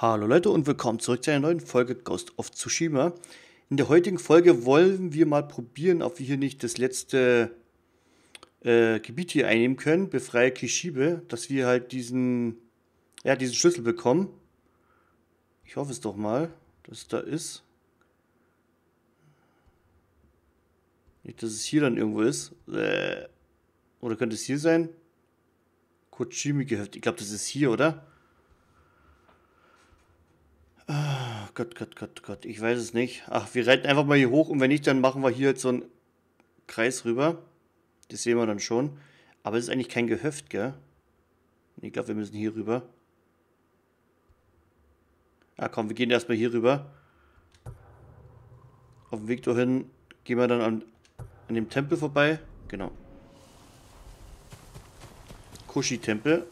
Hallo Leute und willkommen zurück zu einer neuen Folge Ghost of Tsushima. In der heutigen Folge wollen wir mal probieren, ob wir hier nicht das letzte Gebiet hier einnehmen können, befreie Kishibe, dass wir halt diesen Schlüssel bekommen. Ich hoffe es doch mal, dass es da ist. Nicht, dass es hier dann irgendwo ist. Oder könnte es hier sein? Kochimi-Gehöft. Ich glaube, das ist hier, oder? Oh Gott, Gott, Gott, Gott. Ich weiß es nicht. Ach, wir reiten einfach mal hier hoch und wenn nicht, dann machen wir hier jetzt so einen Kreis rüber. Das sehen wir dann schon. Aber es ist eigentlich kein Gehöft, gell? Ich glaube, wir müssen hier rüber. Ah, komm, wir gehen erstmal hier rüber. Auf dem Weg dahin gehen wir dann an dem Tempel vorbei. Genau. Kushi-Tempel.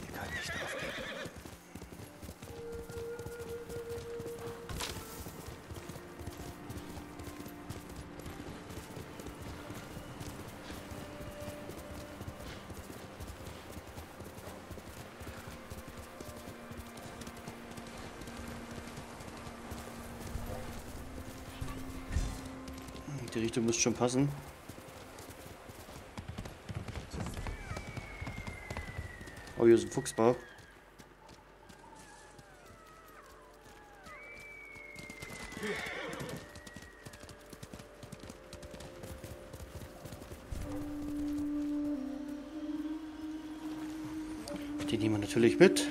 Ihr könnt nicht aufgeben. Die Richtung muss schon passen. Oh, hier ist ein Fuchsbau. Den nehmen wir natürlich mit.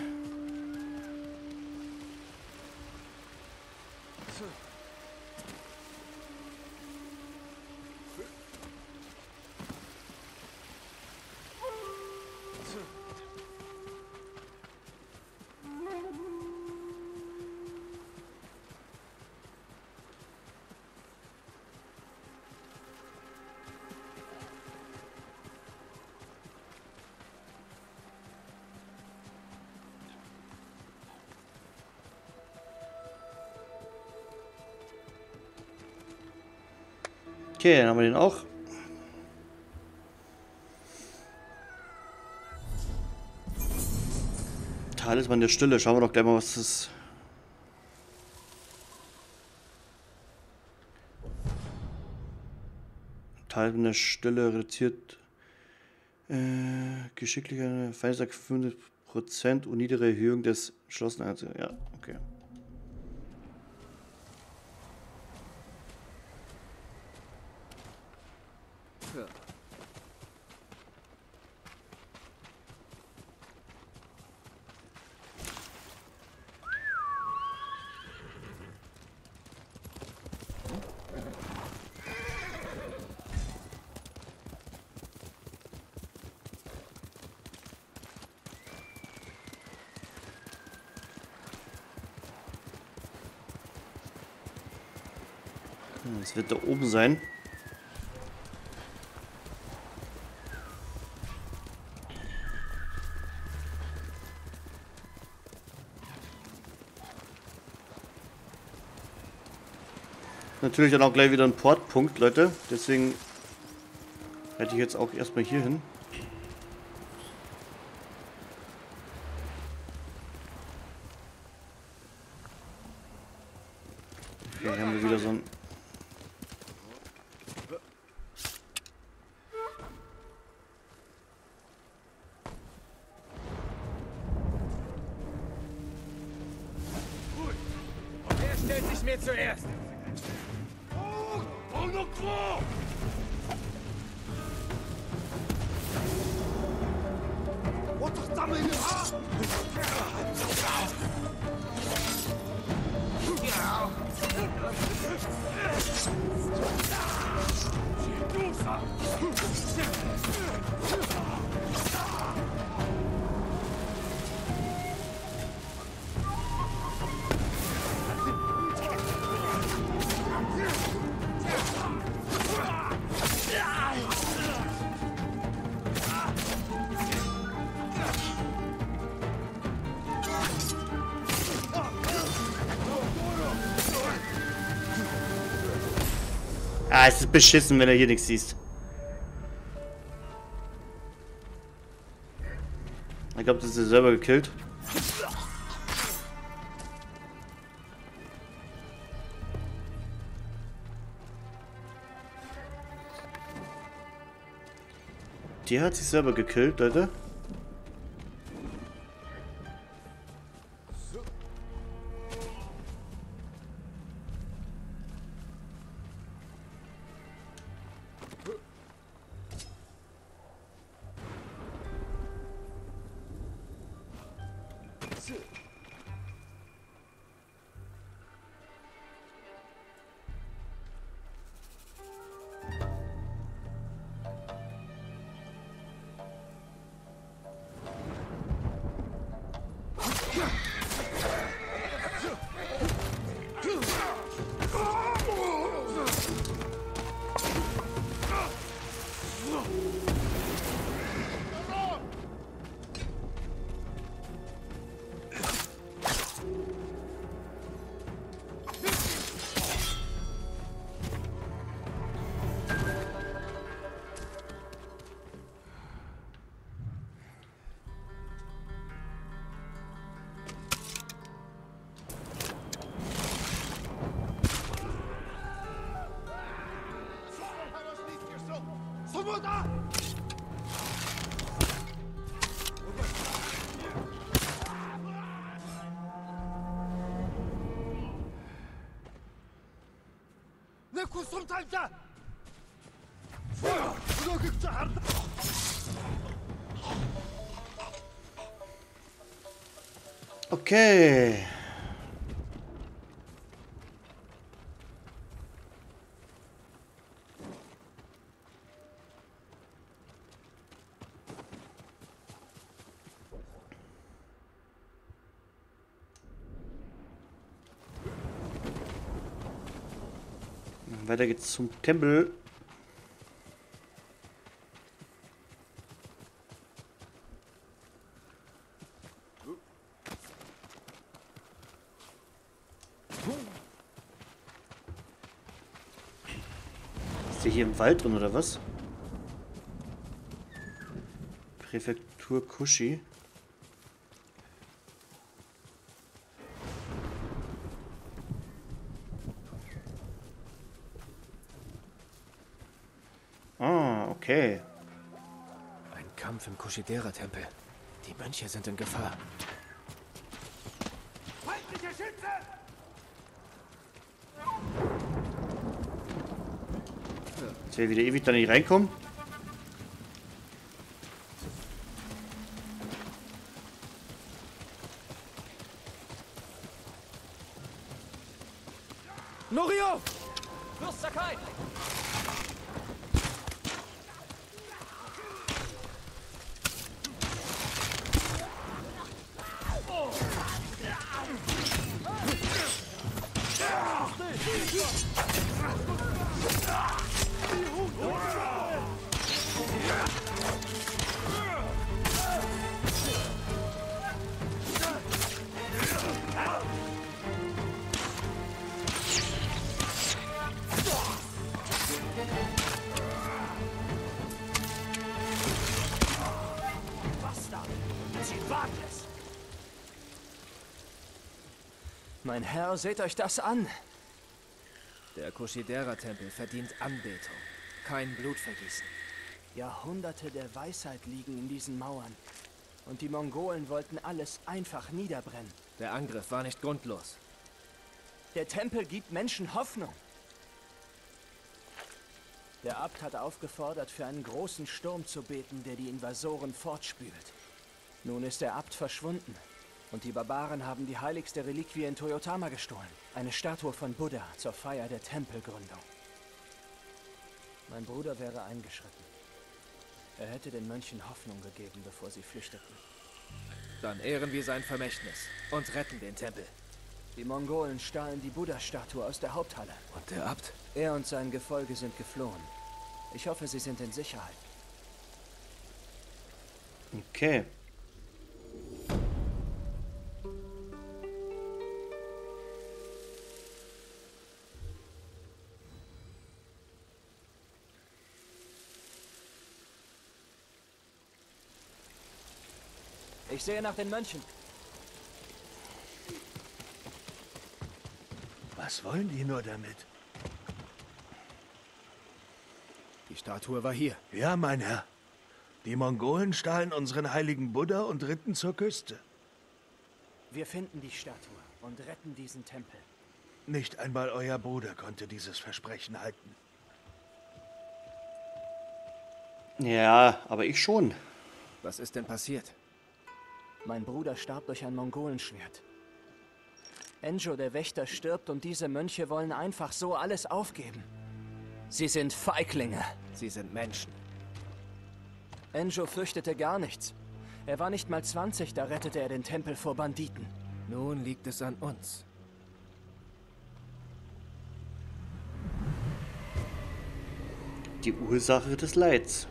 Okay, dann haben wir den auch. Talisman der Stille. Schauen wir doch gleich mal, was das ist. Talisman der Stille reduziert geschicklicher Feinschlag 5% und niedere Erhöhung des Schlossenheits. Ja, okay. Das wird da oben sein. Natürlich dann auch gleich wieder ein Portpunkt, Leute. Deswegen hätte ich jetzt auch erstmal hier hin. Okay, hier haben wir wieder so ein... Ah, es ist beschissen, wenn er hier nichts siehst. Ich glaube, das ist er selber gekillt. Die hat sich selber gekillt, Leute. Okay. Weiter geht's zum Tempel. Ist der hier im Wald drin oder was? Präfektur Kushi. Okay. Ein Kampf im Kushidera-Tempel. Die Mönche sind in Gefahr. Feindliche Schütze! Jetzt will wieder ewig da nicht reinkommen. Norio! Los, Sakai! Mein Herr, seht euch das an! Der Kushidera-Tempel verdient Anbetung, kein Blutvergießen. Jahrhunderte der Weisheit liegen in diesen Mauern. Und die Mongolen wollten alles einfach niederbrennen. Der Angriff war nicht grundlos. Der Tempel gibt Menschen Hoffnung. Der Abt hat aufgefordert, für einen großen Sturm zu beten, der die Invasoren fortspült. Nun ist der Abt verschwunden. Und die Barbaren haben die heiligste Reliquie in Toyotama gestohlen. Eine Statue von Buddha zur Feier der Tempelgründung. Mein Bruder wäre eingeschritten. Er hätte den Mönchen Hoffnung gegeben, bevor sie flüchteten. Dann ehren wir sein Vermächtnis und retten den Tempel. Die Mongolen stahlen die Buddha-Statue aus der Haupthalle. Und der Abt? Er und sein Gefolge sind geflohen. Ich hoffe, sie sind in Sicherheit. Okay. Ich sehe nach den Mönchen. Was wollen die nur damit? Die Statue war hier. Ja, mein Herr. Die Mongolen stahlen unseren heiligen Buddha und ritten zur Küste. Wir finden die Statue und retten diesen Tempel. Nicht einmal euer Bruder konnte dieses Versprechen halten. Ja, aber ich schon. Was ist denn passiert? Mein Bruder starb durch ein Mongolenschwert. Enjo, der Wächter, stirbt und diese Mönche wollen einfach so alles aufgeben. Sie sind Feiglinge. Sie sind Menschen. Enjo fürchtete gar nichts. Er war nicht mal 20, da rettete er den Tempel vor Banditen. Nun liegt es an uns. Die Ursache des Leids.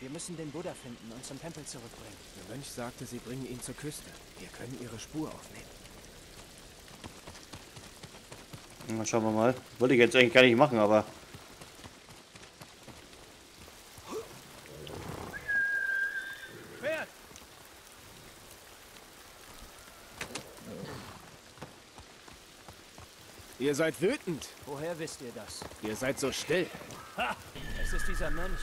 Wir müssen den Buddha finden und zum Tempel zurückbringen. Der Mönch sagte, sie bringen ihn zur Küste. Wir können ihre Spur aufnehmen. Na, schauen wir mal. Wollte ich jetzt eigentlich gar nicht machen, aber... Ihr seid wütend. Woher wisst ihr das? Ihr seid so still. Ha! Es ist dieser Mönch.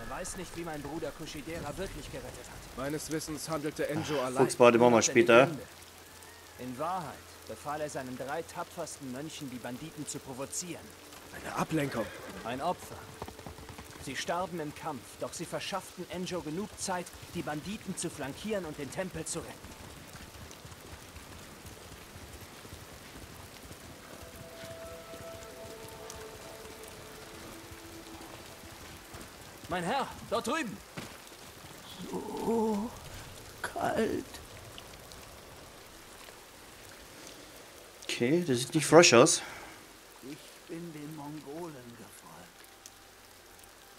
Er weiß nicht, wie mein Bruder Kushidera wirklich gerettet hat. Meines Wissens handelte Enjo allein. Fuchsbade machen wir später. In Wahrheit befahl er seinen 3 tapfersten Mönchen, die Banditen zu provozieren. Eine Ablenkung. Ein Opfer. Sie starben im Kampf, doch sie verschafften Enjo genug Zeit, die Banditen zu flankieren und den Tempel zu retten. Mein Herr, dort drüben! So kalt. Okay, das sieht nicht fresh aus. Ich bin den Mongolen gefolgt.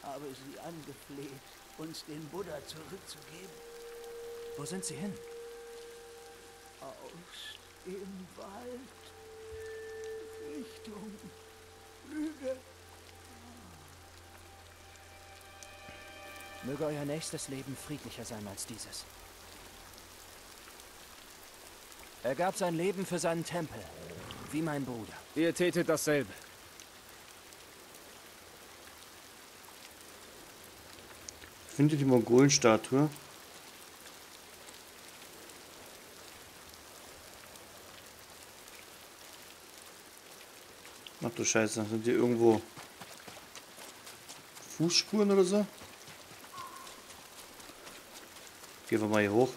Habe sie angefleht, uns den Buddha zurückzugeben. Wo sind sie hin? Aus dem Wald. Richtung Lüge. Möge euer nächstes Leben friedlicher sein als dieses. Er gab sein Leben für seinen Tempel, wie mein Bruder. Ihr tätet dasselbe. Findet die Mongolenstatue? Ach du Scheiße, sind hier irgendwo Fußspuren oder so? Gehen wir mal hier hoch.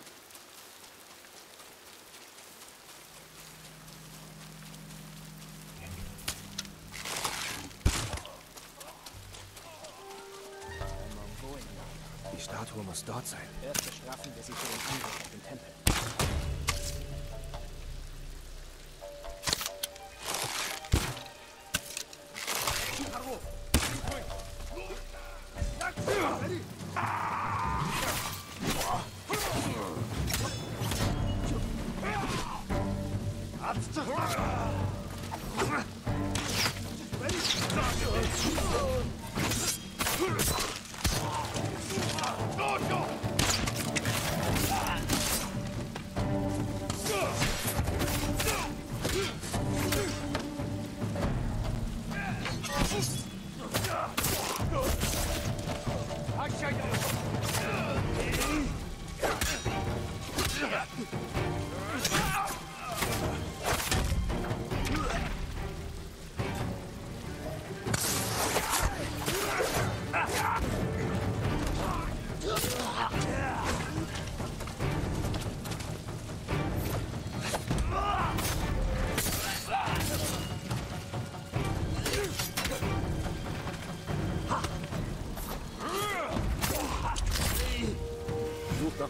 Die Statue muss dort sein. Erst bestrafen wir sie für den Angriff auf den Tempel.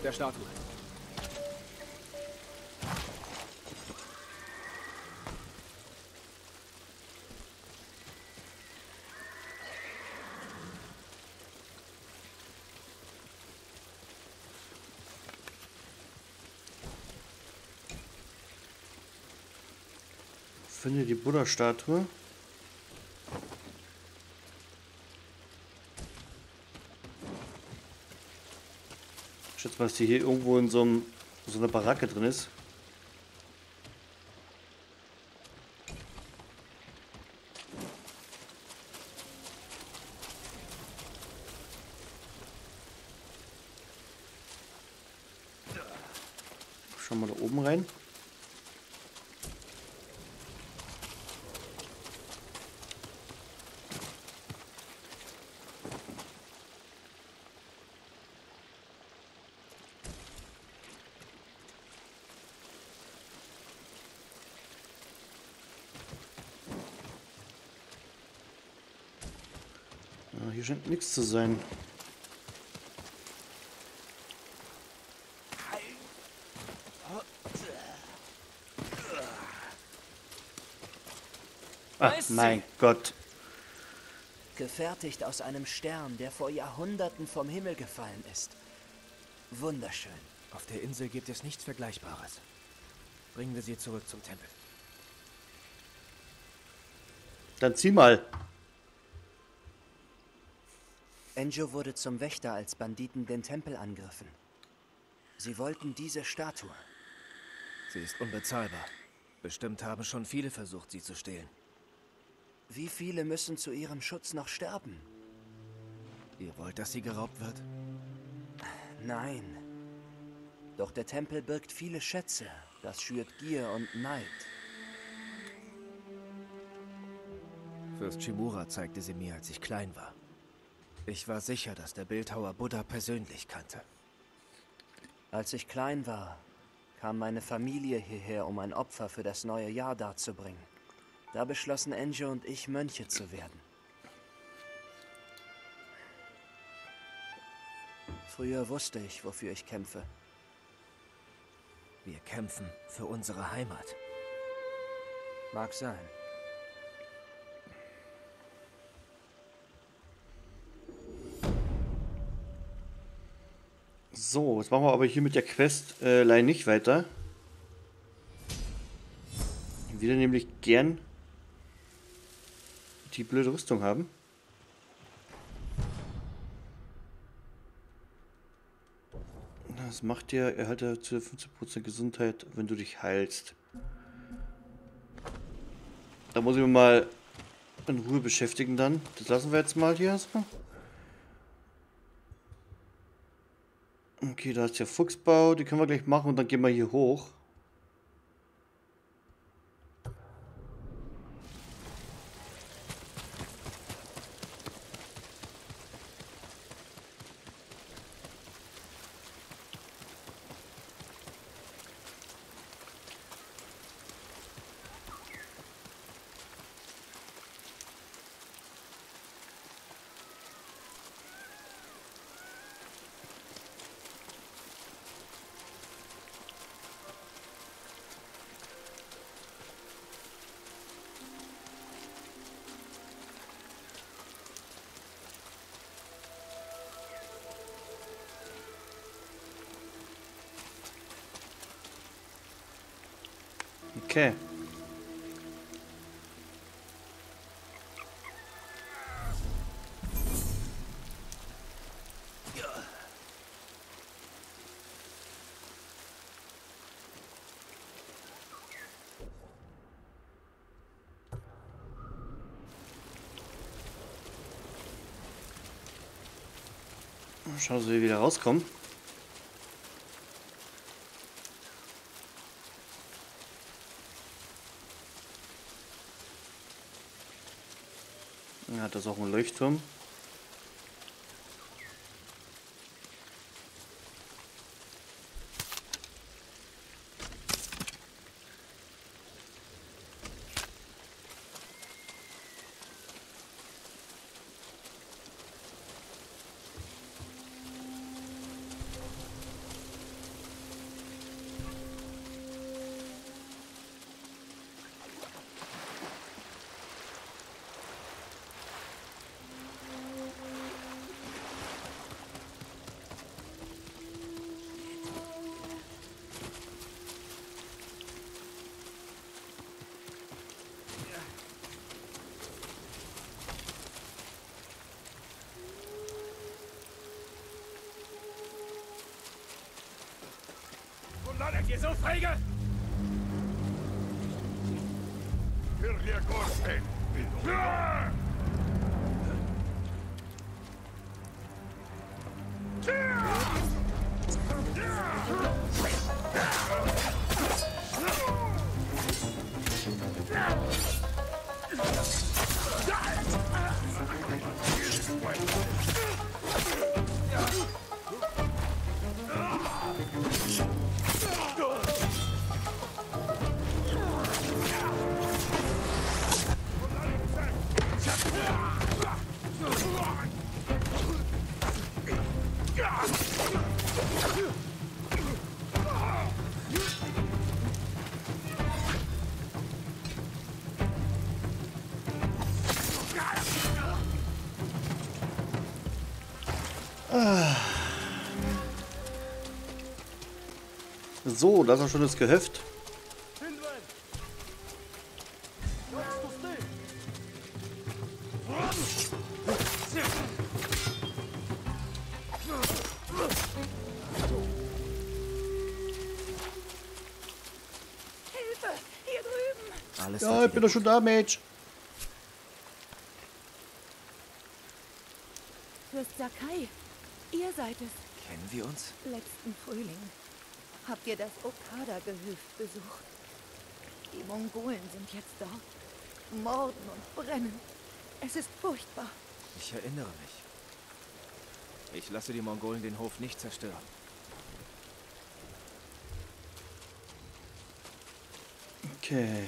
Der Statue. Finde die Buddha-Statue. was die hier irgendwo in so einer Baracke drin ist. Schauen wir da oben rein. Hier scheint nichts zu sein. Ah, mein Gott. Gefertigt aus einem Stern, der vor Jahrhunderten vom Himmel gefallen ist. Wunderschön. Auf der Insel gibt es nichts Vergleichbares. Bringen wir sie zurück zum Tempel. Dann zieh mal. Enjo wurde zum Wächter, als Banditen den Tempel angriffen. Sie wollten diese Statue. Sie ist unbezahlbar. Bestimmt haben schon viele versucht, sie zu stehlen. Wie viele müssen zu ihrem Schutz noch sterben? Ihr wollt, dass sie geraubt wird? Nein. Doch der Tempel birgt viele Schätze. Das schürt Gier und Neid. Fürst Shimura zeigte sie mir, als ich klein war. Ich war sicher, dass der Bildhauer Buddha persönlich kannte. Als ich klein war, kam meine Familie hierher, um ein Opfer für das neue Jahr darzubringen. Da beschlossen Enjo und ich, Mönche zu werden. Früher wusste ich, wofür ich kämpfe. Wir kämpfen für unsere Heimat. Mag sein. So, jetzt machen wir aber hier mit der Questline nicht weiter. Ich würde nämlich gern die blöde Rüstung haben. Das macht dir, erhalte zu 15% Gesundheit, wenn du dich heilst. Da muss ich mich mal in Ruhe beschäftigen dann. Das lassen wir jetzt mal hier erstmal. Okay, da ist der Fuchsbau, die können wir gleich machen und dann gehen wir hier hoch. Okay. Schauen, dass wir wieder rauskommen. Hat das auch einen Leuchtturm? Seid ihr so feige? So, das ist ein schönes Gehöft. Hilfe, hier drüben. Alles ja, ich bin doch schon da, Mensch. Fürst Sakai, ihr seid es. Kennen wir uns? Letzten Frühling habt ihr das Okada-Gehöft besucht. Die Mongolen sind jetzt da. Morden und brennen. Es ist furchtbar. Ich erinnere mich. Ich lasse die Mongolen den Hof nicht zerstören. Okay.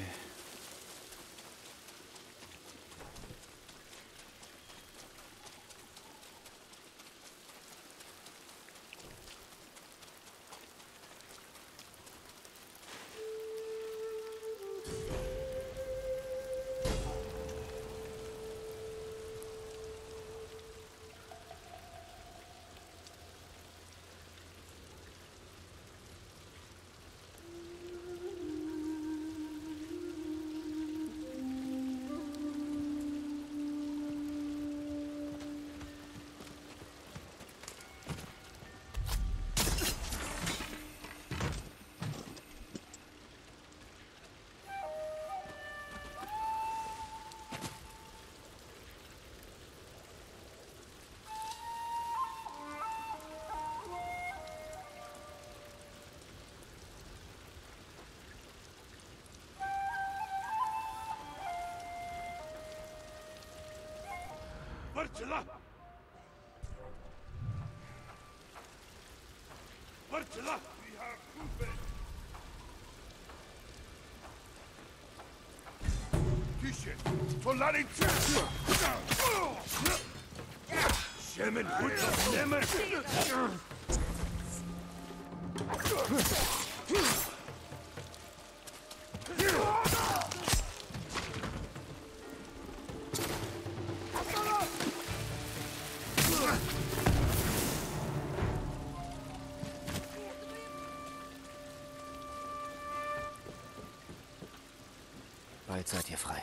Bald seid ihr frei.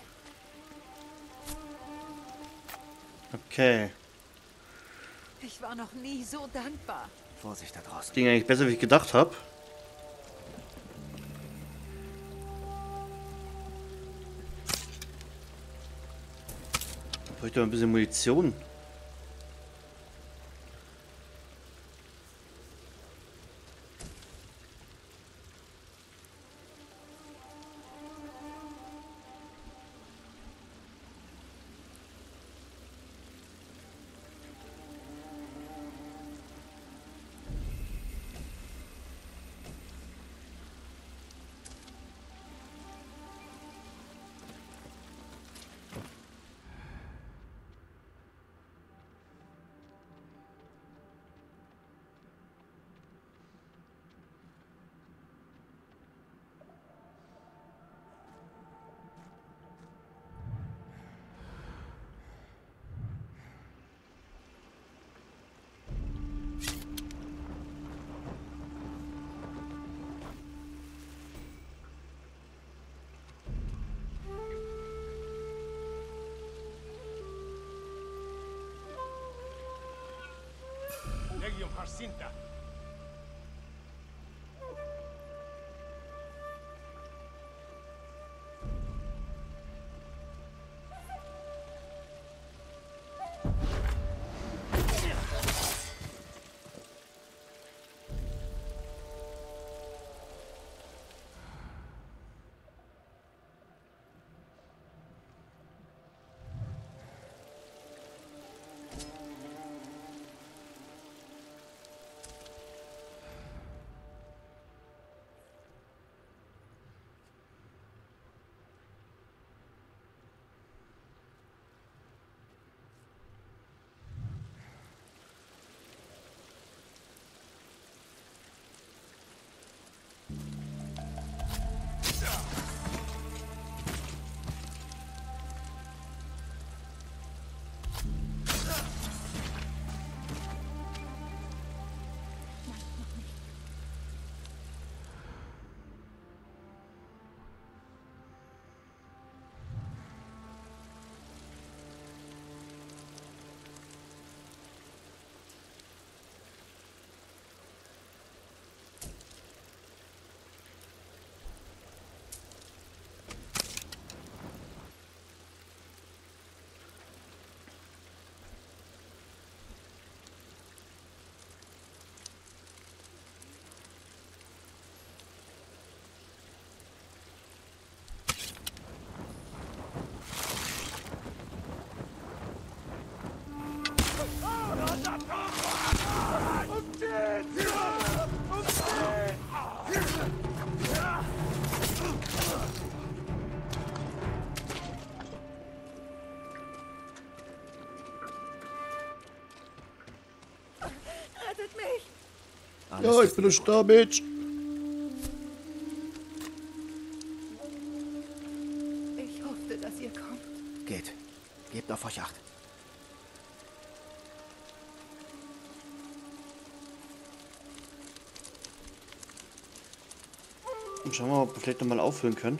Okay. Ich war noch nie so dankbar. Vorsicht da draußen. Das ging eigentlich besser, wie ich gedacht habe. Ich bräuchte mal ein bisschen Munition. Ja, ich bin ein Star-Bitch. Ich hoffte, dass ihr kommt. Geht. Gebt auf euch Acht. Und schauen wir mal, ob wir vielleicht nochmal auffüllen können.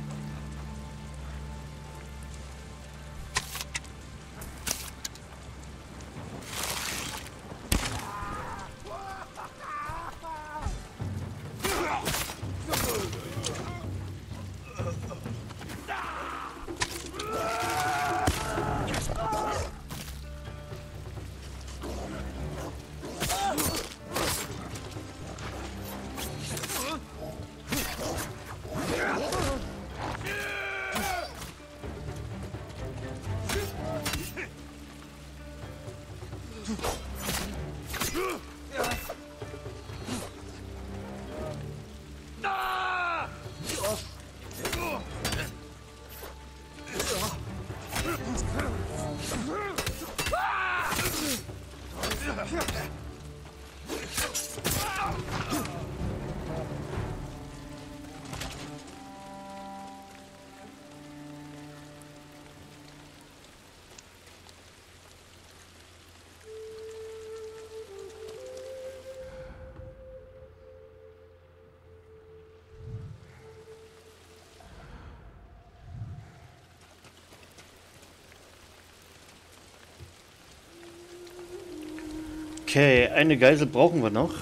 Okay, eine Geisel brauchen wir noch.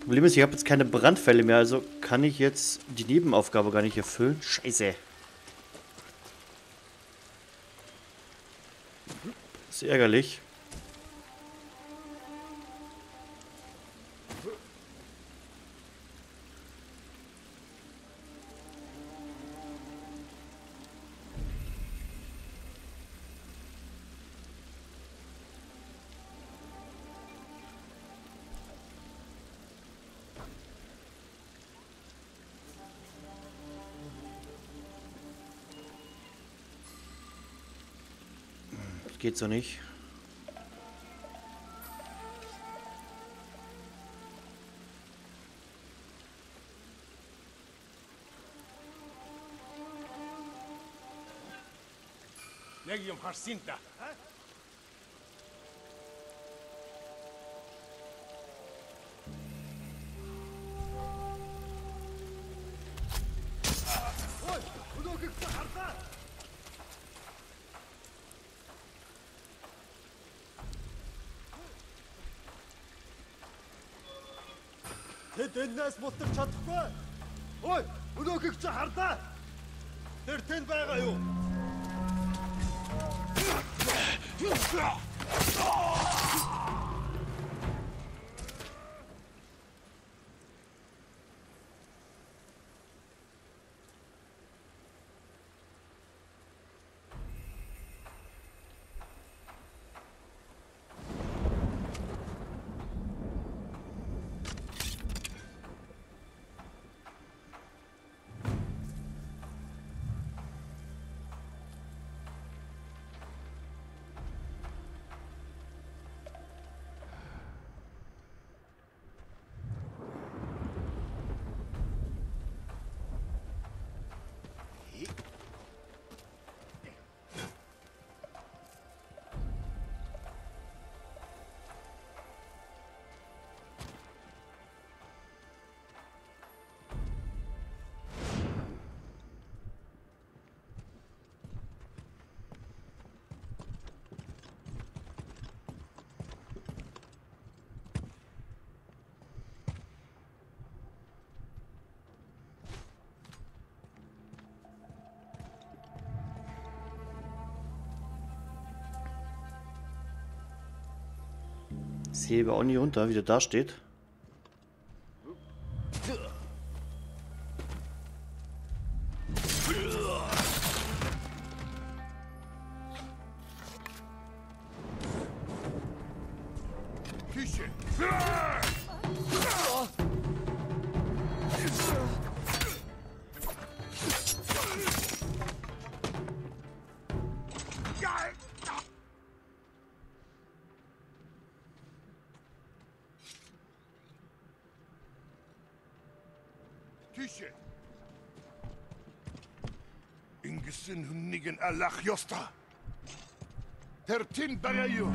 Problem ist, ich habe jetzt keine Brandfälle mehr, also kann ich jetzt die Nebenaufgabe gar nicht erfüllen. Scheiße. Das ist ärgerlich. Geht so nicht. Legion Jacinta. Тэднээс мутар чадахгүй. Ой, өнөөгч хардаа. Тэр тэнд байгаа юу? Das hebe auch nicht runter, wie der da steht. Alach Josta. Tertin Barayu.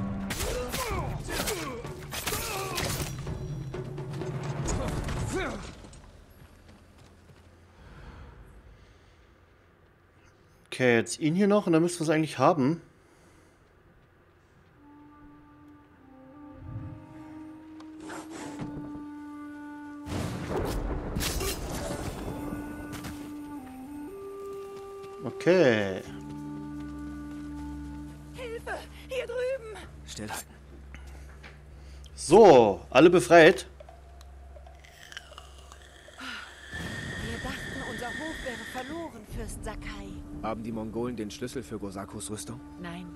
Okay, jetzt ihn hier noch und dann müssen wir es eigentlich haben. Okay. So, alle befreit. Wir dachten, unser Hof wäre verloren, Fürst Sakai. Haben die Mongolen den Schlüssel für Gosakus Rüstung? Nein,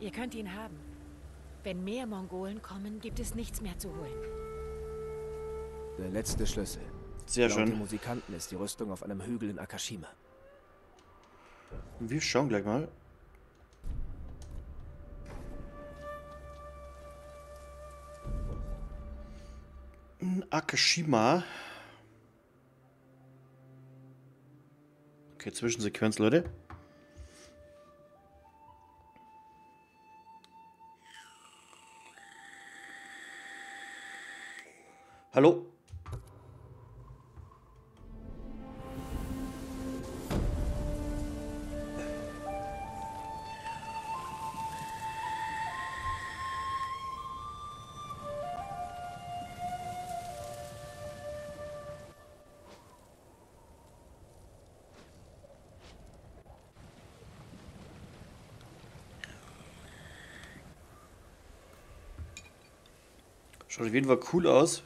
ihr könnt ihn haben. Wenn mehr Mongolen kommen, gibt es nichts mehr zu holen. Der letzte Schlüssel. Sehr schön. Laut den Musikanten ist die Rüstung auf einem Hügel in Akashima. Wir schauen gleich mal. Akashima. Okay, Zwischensequenz, Leute. Hallo? Schaut auf jeden Fall cool aus.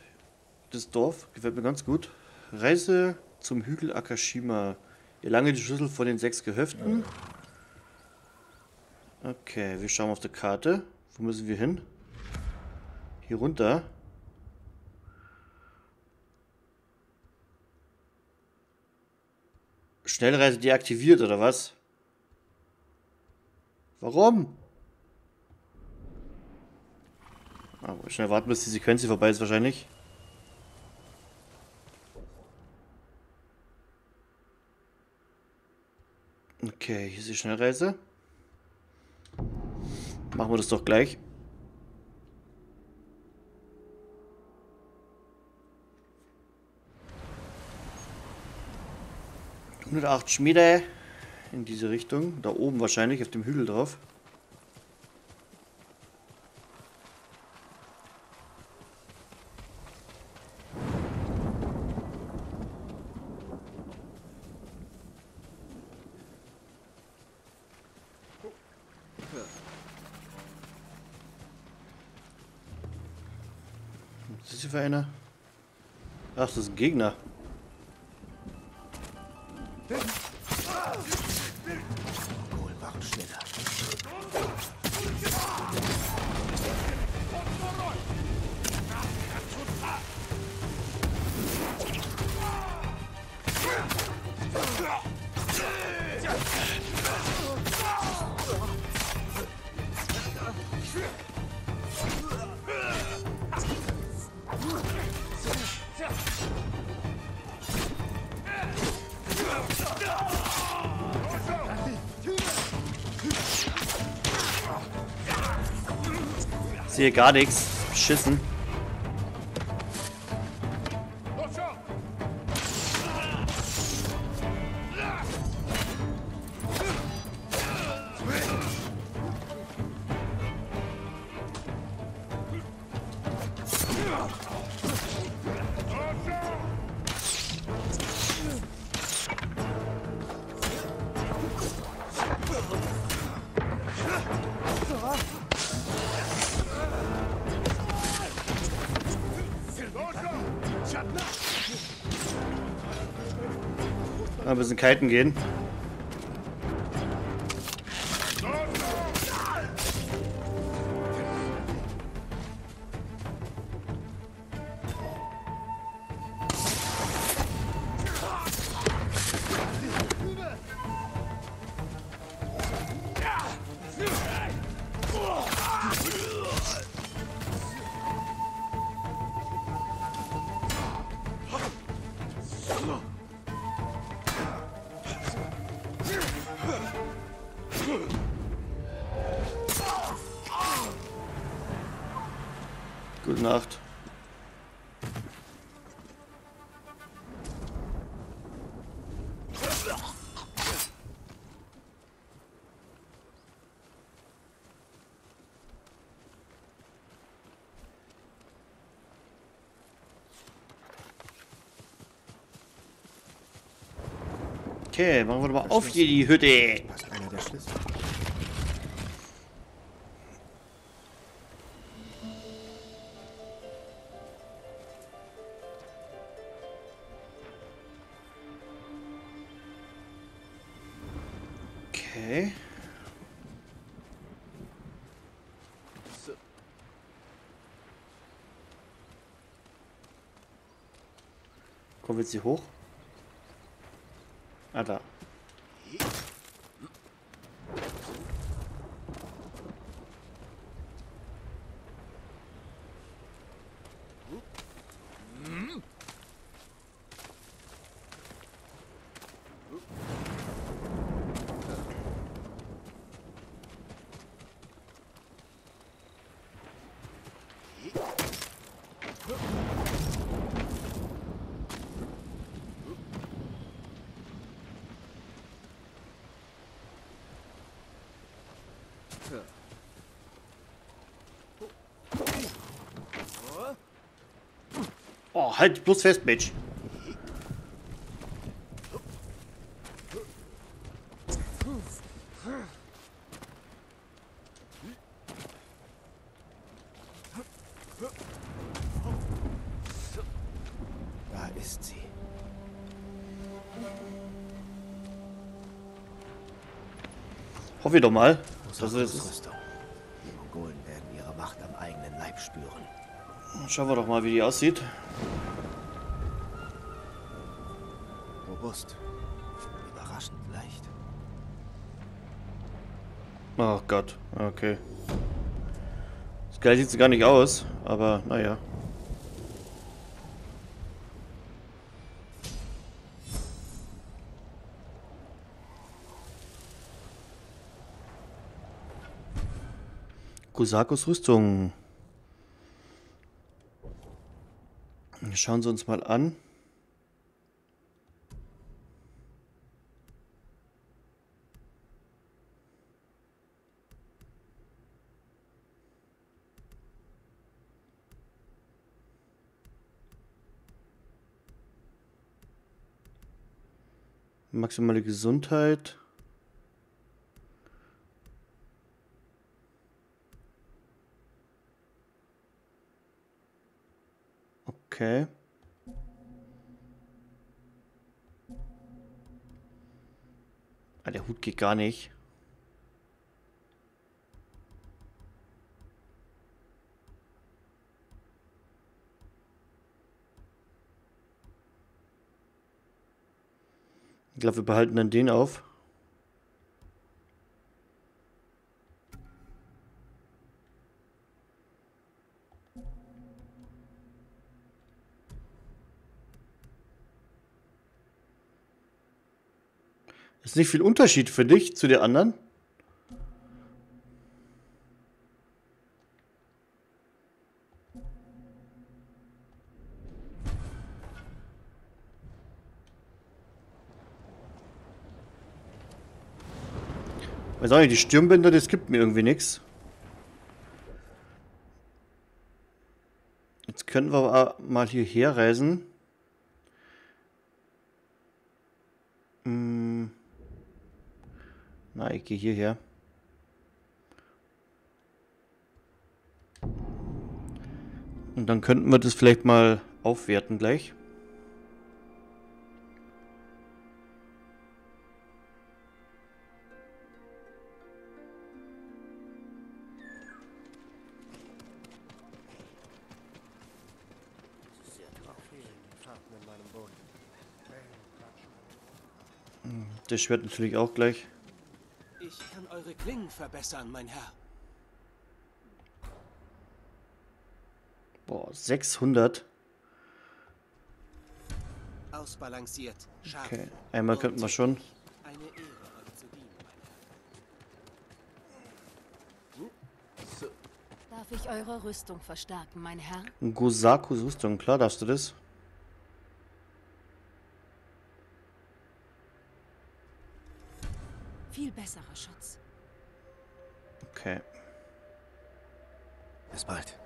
Das Dorf gefällt mir ganz gut. Reise zum Hügel Akashima. Erlange die Schlüssel von den 6 Gehöften. Okay, wir schauen auf der Karte. Wo müssen wir hin? Hier runter. Schnellreise deaktiviert, oder was? Warum? Aber schnell warten, bis die Sequenz hier vorbei ist wahrscheinlich. Okay, hier ist die Schnellreise. Machen wir das doch gleich. »108 Schmiede« in diese Richtung. Da oben wahrscheinlich, auf dem Hügel drauf. Für einer? Ach, das ist ein Gegner. Sehe gar nichts. Beschissen. Mal ein bisschen kiten gehen. Gute Nacht. Okay, machen wir doch mal auf hier die Hütte. Was einer der Schlüssel? Okay. So. Kommen wir jetzt hier hoch? Ah, da. Oh, halt bloß fest, Mensch. Da ist sie. Hoffe ich doch mal, dass es ist. Die Mongolen werden ihre Macht am eigenen Leib spüren. Schauen wir doch mal, wie die aussieht. Robust. Überraschend leicht. Oh Gott, okay. Das geil sieht sie gar nicht aus, aber naja. Gosakus Rüstung. Schauen Sie uns mal an. Maximale Gesundheit. Okay. Ah, der Hut geht gar nicht. Ich glaube, wir behalten dann den auf. Ist nicht viel Unterschied für dich zu der anderen? Weiß auch nicht, die Stirnbänder, das gibt mir irgendwie nichts. Jetzt können wir aber mal hierher reisen. Na, ich gehe hierher. Und dann könnten wir das vielleicht mal aufwerten gleich. Das Schwert natürlich auch gleich. Ich kann eure Klingen verbessern, mein Herr. Boah, 600. Ausbalanciert. Scharf. Okay, einmal könnten wir schon. Eine Ehre, euch zu dienen, mein Herr. So. Darf ich eure Rüstung verstärken, mein Herr? Gosakus Rüstung, klar darfst du das. Viel besserer Schutz. Okay. Bis bald.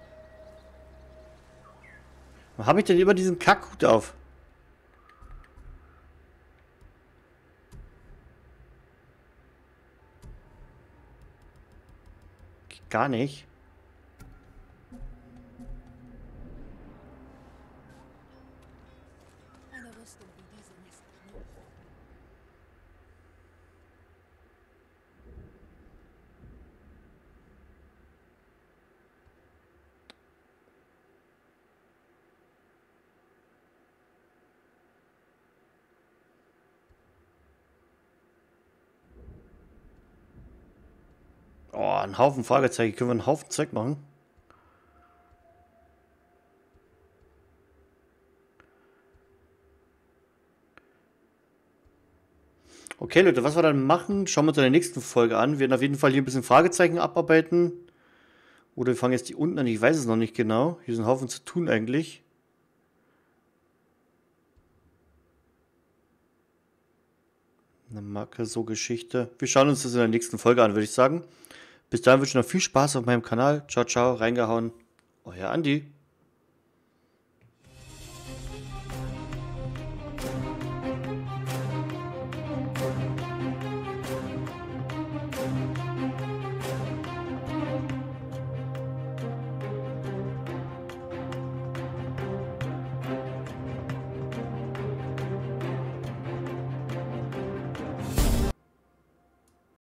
Warum habe ich denn immer diesen Kackhut auf? Gar nicht. Oh, einen Haufen Fragezeichen. Können wir einen Haufen Zeug machen? Okay, Leute, was wir dann machen, schauen wir uns in der nächsten Folge an. Wir werden auf jeden Fall hier ein bisschen Fragezeichen abarbeiten. Oder wir fangen jetzt hier unten an, ich weiß es noch nicht genau. Hier ist ein Haufen zu tun eigentlich. Eine Macke, so Geschichte. Wir schauen uns das in der nächsten Folge an, würde ich sagen. Bis dahin wünsche ich noch viel Spaß auf meinem Kanal. Ciao, ciao, reingehauen. Euer Andi.